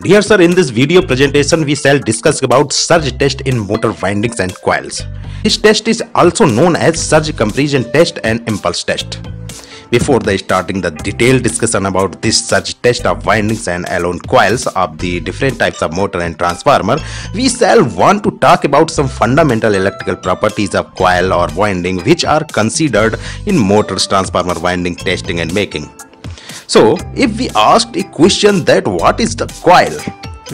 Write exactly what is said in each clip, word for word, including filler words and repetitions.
Dear sir, in this video presentation we shall discuss about surge test in motor windings and coils. This test is also known as surge compression test and impulse test. Before the starting the detailed discussion about this surge test of windings and alone coils of the different types of motor and transformer, we shall want to talk about some fundamental electrical properties of coil or winding which are considered in motors, transformer winding testing and making. So, if we asked a question that what is the coil,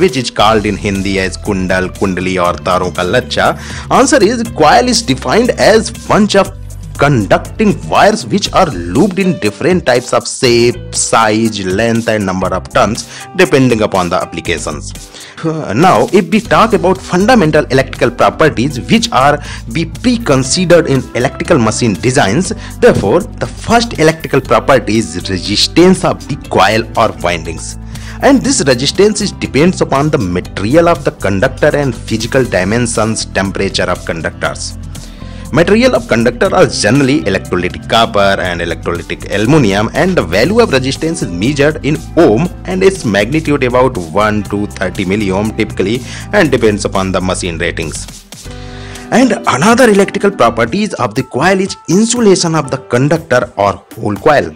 which is called in Hindi as kundal, kundali or taron ka lachcha, answer is coil is defined as bunch of conducting wires which are looped in different types of shape, size, length and number of turns depending upon the applications. Now if we talk about fundamental electrical properties which are be pre-considered in electrical machine designs, therefore the first electrical property is resistance of the coil or windings. And this resistance is depends upon the material of the conductor and physical dimensions, temperature of conductors. Material of conductor are generally electrolytic copper and electrolytic aluminum, and the value of resistance is measured in ohm and its magnitude about one to thirty milliohm typically and depends upon the machine ratings. And another electrical properties of the coil is insulation of the conductor or whole coil.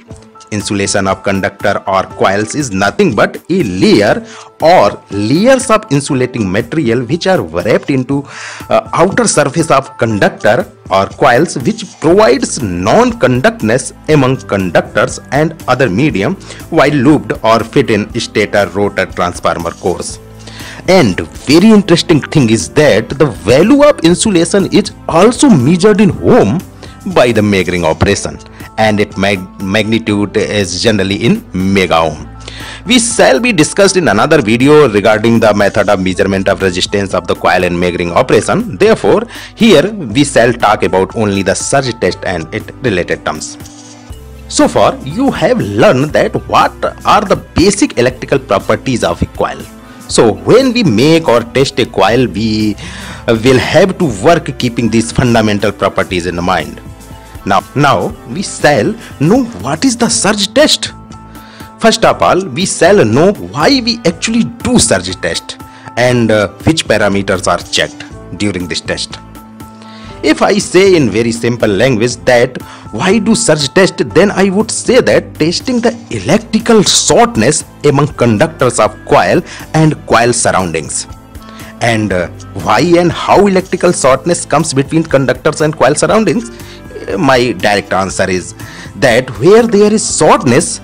Insulation of conductor or coils is nothing but a layer or layers of insulating material which are wrapped into uh, outer surface of conductor or coils, which provides non-conductance among conductors and other medium while looped or fit in stator, rotor, transformer cores. And very interesting thing is that the value of insulation is also measured in ohm by the measuring operation, and its mag magnitude is generally in mega ohm. We shall be discussed in another video regarding the method of measurement of resistance of the coil and measuring operation. Therefore, here we shall talk about only the surge test and its related terms. So far, you have learned that what are the basic electrical properties of a coil. So when we make or test a coil, we will have to work keeping these fundamental properties in mind. Now, now we shall know what is the surge test. First of all, we shall know why we actually do surge test and uh, which parameters are checked during this test. If I say in very simple language that why do surge test, then I would say that testing the electrical shortness among conductors of coil and coil surroundings. And uh, why and how electrical shortness comes between conductors and coil surroundings? My direct answer is that where there is shortness,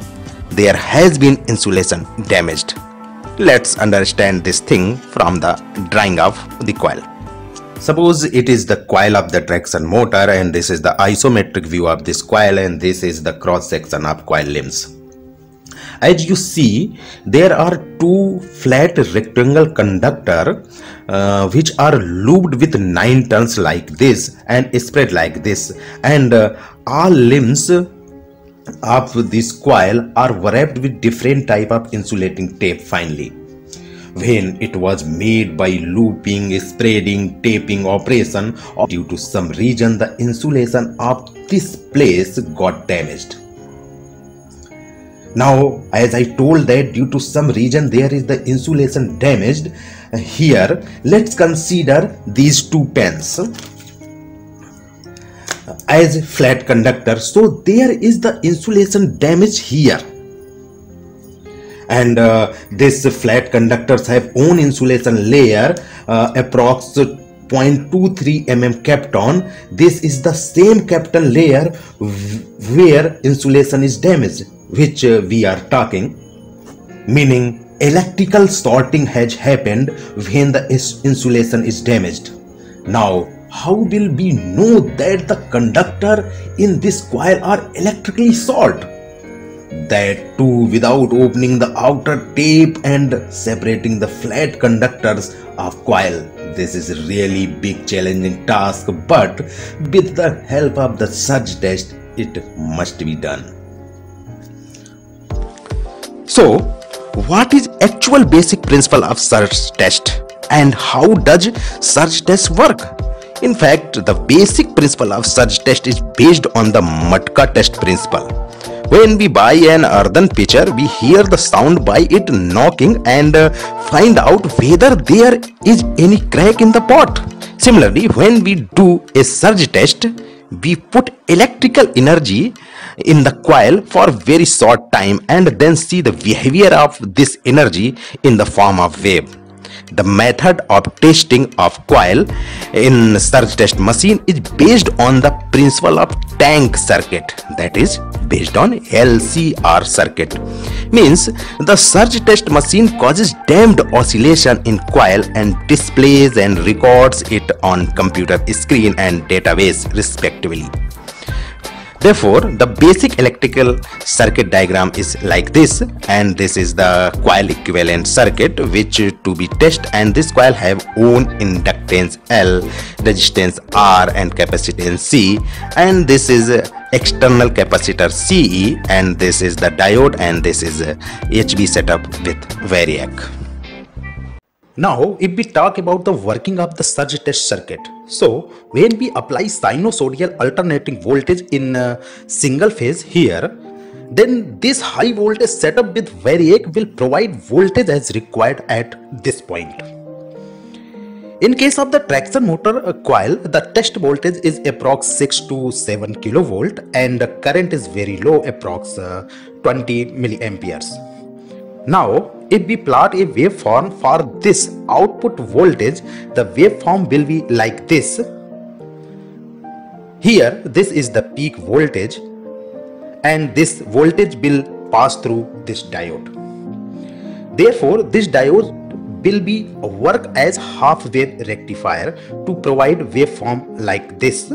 there has been insulation damaged. Let's understand this thing from the drawing of the coil. Suppose it is the coil of the traction motor, and this is the isometric view of this coil, and this is the cross section of coil limbs. As you see, there are two flat rectangle conductor uh, which are looped with nine turns like this and spread like this, and uh, all limbs of this coil are wrapped with different type of insulating tape finally. When it was made by looping, spreading, taping operation, or due to some reason the insulation of this place got damaged. Now, as I told that due to some reason there is the insulation damaged, here let's consider these two pins as flat conductor. So there is the insulation damage here, and uh, this flat conductors have own insulation layer uh, approx zero point two three millimeter Kapton. This is the same Kapton layer where insulation is damaged, which uh, we are talking, meaning electrical shorting has happened when the insulation is damaged. Now, how will we know that the conductor in this coil are electrically short? That too without opening the outer tape and separating the flat conductors of coil. This is really big challenging task, but with the help of the surge test it must be done. So what is actual basic principle of surge test and how does surge test work? In fact, the basic principle of surge test is based on the Matka test principle, When we buy an earthen pitcher, we hear the sound by it knocking and uh, find out whether there is any crack in the pot. Similarly, when we do a surge test, we put electrical energy in the coil for a very short time and then see the behavior of this energy in the form of wave. The method of testing of coil in surge test machine is based on the principle of tank circuit, that is based on L C R circuit. Means the surge test machine causes damped oscillation in coil and displays and records it on computer screen and database respectively. Therefore, the basic electrical circuit diagram is like this, and this is the coil equivalent circuit which to be tested, and this coil have own inductance L, resistance R and capacitance C, and this is external capacitor C E, and this is the diode, and this is H B setup with Variac. Now, if we talk about the working of the surge test circuit, so when we apply sinusoidal alternating voltage in uh, single phase here, then this high voltage setup with Variac will provide voltage as required at this point. In case of the traction motor uh, coil, the test voltage is approx six to seven kilovolt and the current is very low, approx uh, twenty milliamperes. Now, if we plot a waveform for this output voltage, the waveform will be like this. Here, this is the peak voltage, and this voltage will pass through this diode. Therefore, this diode will be work as half wave rectifier to provide waveform like this.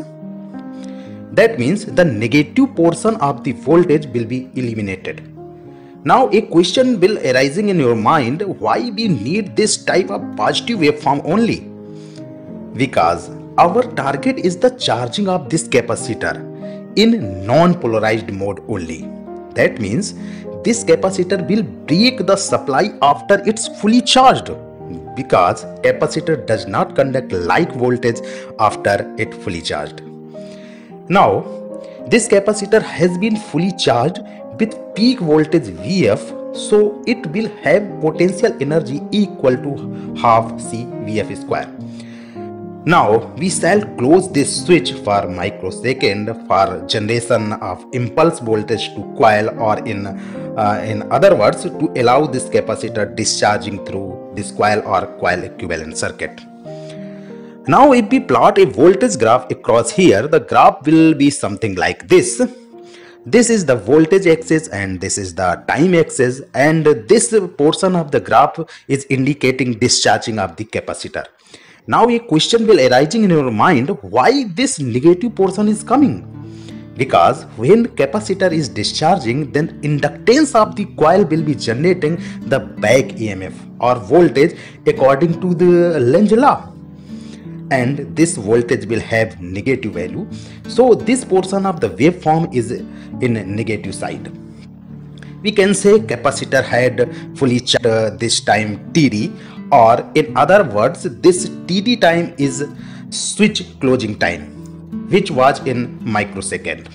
That means the negative portion of the voltage will be eliminated. Now a question will arising in your mind, why we need this type of positive waveform only? Because our target is the charging of this capacitor in non-polarized mode only. That means this capacitor will break the supply after it's fully charged, because capacitor does not conduct like voltage after it fully charged. Now this capacitor has been fully charged with peak voltage V F, so it will have potential energy equal to half C V F square. Now we shall close this switch for microsecond for generation of impulse voltage to coil, or in uh, in other words, to allow this capacitor discharging through this coil or coil equivalent circuit. Now if we plot a voltage graph across here, the graph will be something like this. This is the voltage axis and this is the time axis, and this portion of the graph is indicating discharging of the capacitor. Now a question will arising in your mind, why this negative portion is coming? Because when capacitor is discharging, then inductance of the coil will be generating the back E M F or voltage according to the Lenz's law. And this voltage will have negative value, so this portion of the waveform is in negative side. We can say capacitor had fully charged uh, this time T D, or in other words, this T D time is switch closing time, which was in microsecond.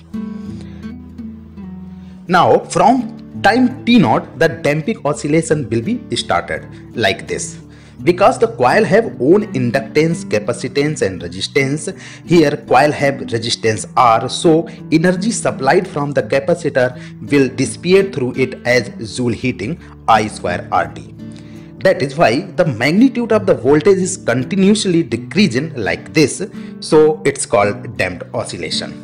Now from time T zero, the damping oscillation will be started like this. Because the coil have own inductance, capacitance and resistance, here coil have resistance R, so energy supplied from the capacitor will dissipate through it as joule heating I square R T. That is why the magnitude of the voltage is continuously decreasing like this, so it's called damped oscillation.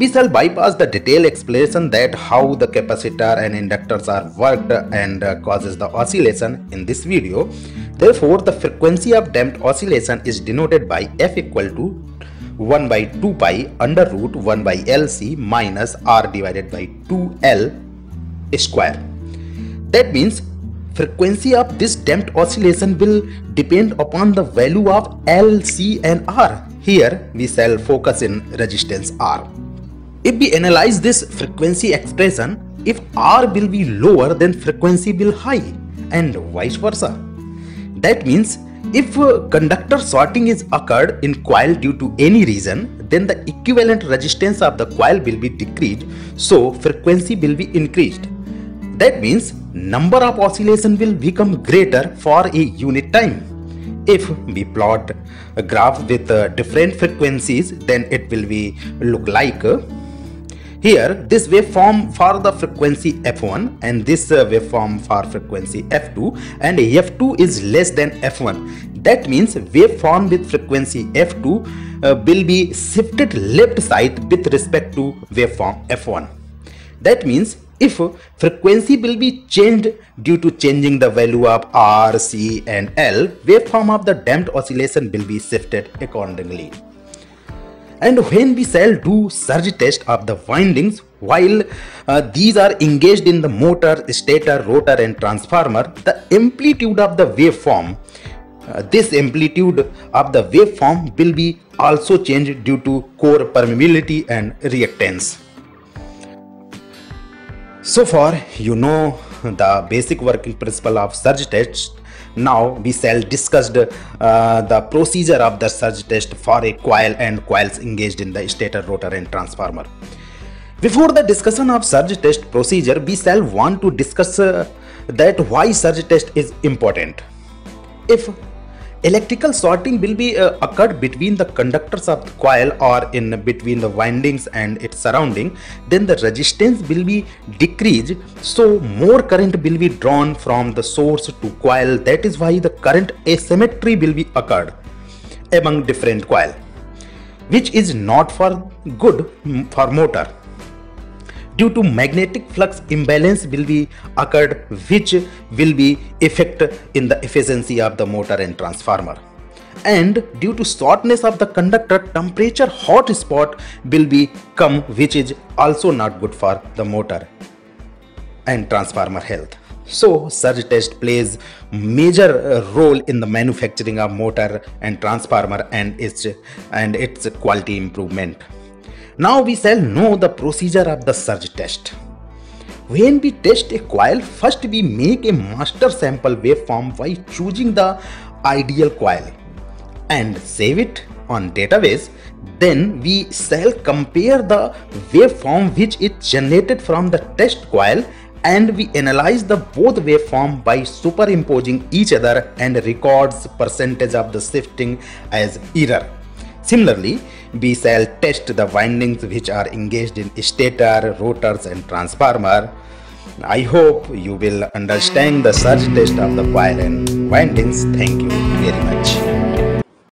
We shall bypass the detailed explanation that how the capacitor and inductors are worked and causes the oscillation in this video. Therefore, the frequency of damped oscillation is denoted by F equal to one by two pi under root one by L C minus R divided by two L square. That means frequency of this damped oscillation will depend upon the value of L, C and R. Here we shall focus in resistance R. If we analyze this frequency expression, if R will be lower, then frequency will high and vice versa. That means If conductor sorting is occurred in coil due to any reason, then the equivalent resistance of the coil will be decreased, so frequency will be increased. That means number of oscillation will become greater for a unit time. If we plot a graph with different frequencies, then it will be look like here this waveform for the frequency F one and this waveform for frequency F two, and F two is less than F one. That means waveform with frequency F two uh, will be shifted left side with respect to waveform F one. That means if frequency will be changed due to changing the value of R, C and L, waveform of the damped oscillation will be shifted accordingly. And when we shall do surge test of the windings, while uh, these are engaged in the motor, stator, rotor and transformer, the amplitude of the waveform, uh, this amplitude of the waveform will be also changed due to core permeability and reactance. So far you know the basic working principle of surge test. Now we shall discuss the, uh, the procedure of the surge test for a coil and coils engaged in the stator, rotor and transformer. Before the discussion of surge test procedure, we shall want to discuss uh, that why surge test is important. If electrical sorting will be uh, occurred between the conductors of the coil or in between the windings and its surrounding, then the resistance will be decreased, so more current will be drawn from the source to coil. That is why the current asymmetry will be occurred among different coil, which is not for good for motor. Due to magnetic flux imbalance will be occurred, which will be effect in the efficiency of the motor and transformer. And due to shortness of the conductor, temperature hot spot will be come, which is also not good for the motor and transformer health. So surge test plays major role in the manufacturing of motor and transformer and its and its quality improvement. Now we shall know the procedure of the surge test. When we test a coil, first we make a master sample waveform by choosing the ideal coil and save it on database. Then we shall compare the waveform which is generated from the test coil, and we analyze the both waveform by superimposing each other and records percentage of the shifting as error. Similarly, we shall test the windings which are engaged in stator, rotors and transformer. I hope you will understand the surge test of the coil and windings. Thank you very much.